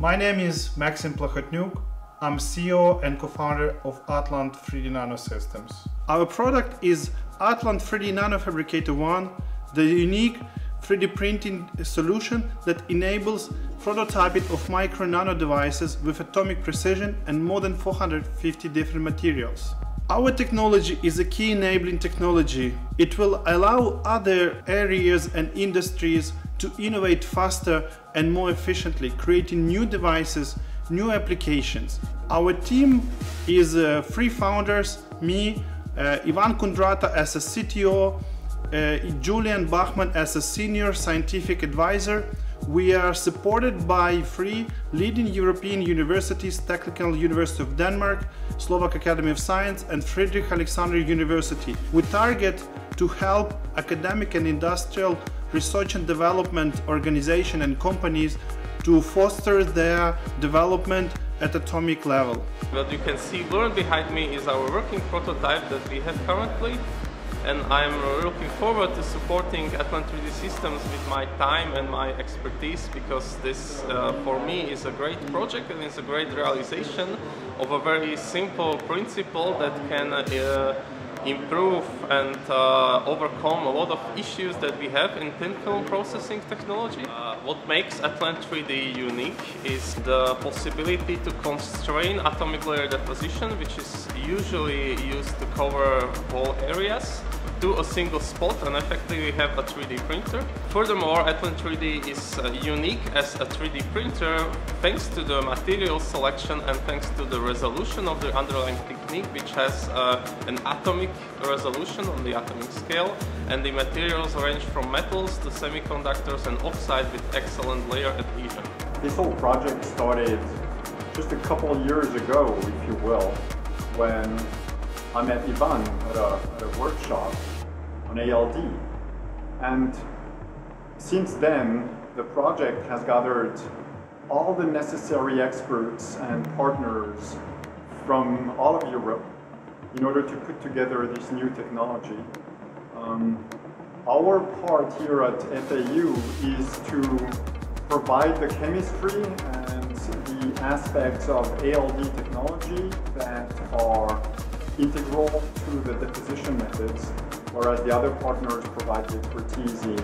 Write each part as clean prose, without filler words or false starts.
My name is Maksym Plakhotnyuk. I'm CEO and co-founder of Atlant 3D Nanosystems. Our product is Atlant 3D Nano Fabricator 1, the unique 3D printing solution that enables prototyping of micro nano devices with atomic precision and more than 450 different materials. Our technology is a key enabling technology. It will allow other areas and industries to innovate faster and more efficiently, creating new devices, new applications. Our team is three founders, me, Ivan Kundrata as a CTO, Julian Bachmann as a senior scientific advisor. We are supported by three leading European universities: Technical University of Denmark, Slovak Academy of Sciences, and Friedrich Alexander University. We target to help academic and industrial research and development organizations and companies to foster their development at atomic level. What you can see burnt behind me is our working prototype that we have currently, and I'm looking forward to supporting Atlant 3D Systems with my time and my expertise, because this for me is a great project and it's a great realization of a very simple principle that can improve and overcome a lot of issues that we have in thin film processing technology. What makes Atlant 3D unique is the possibility to constrain atomic layer deposition, which is usually used to cover whole areas, to a single spot, and effectively we have a 3D printer. Furthermore, Atlant 3D is unique as a 3D printer thanks to the material selection and thanks to the resolution of the underlying technique, which has an atomic resolution on the atomic scale, and the materials range from metals to semiconductors and oxide with excellent layer adhesion. This whole project started just a couple of years ago, if you will, when I met Ivan at a workshop on ALD, and since then the project has gathered all the necessary experts and partners from all of Europe in order to put together this new technology. Our part here at FAU is to provide the chemistry and the aspects of ALD technology that are integral to the deposition methods, whereas the other partners provide the expertise in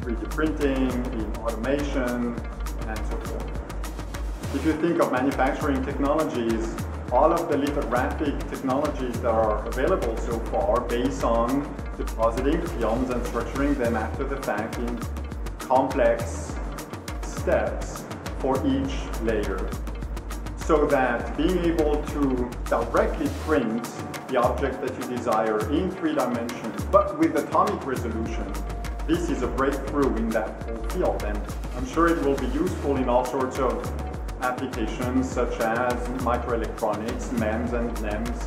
3D printing, in automation, and so forth. If you think of manufacturing technologies, all of the lithographic technologies that are available so far based on depositing films and structuring them after the fact in complex steps for each layer, so that being able to directly print the object that you desire in three dimensions, but with atomic resolution, this is a breakthrough in that whole field. And I'm sure it will be useful in all sorts of applications, such as microelectronics, MEMS and NEMS,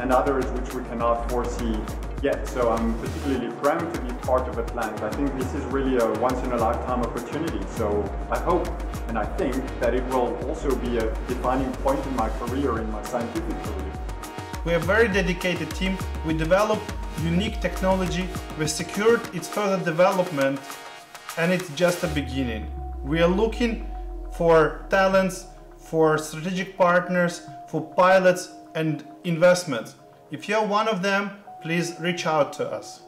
and others which we cannot foresee yet. So I'm particularly proud to be part of Atlant. I think this is really a once-in-a-lifetime opportunity. So I hope and I think that it will also be a defining point in my career, in my scientific career. We are a very dedicated team. We developed unique technology, we secured its further development, and it's just a beginning. We are looking for talents, for strategic partners, for pilots and investments. If you're one of them, please reach out to us.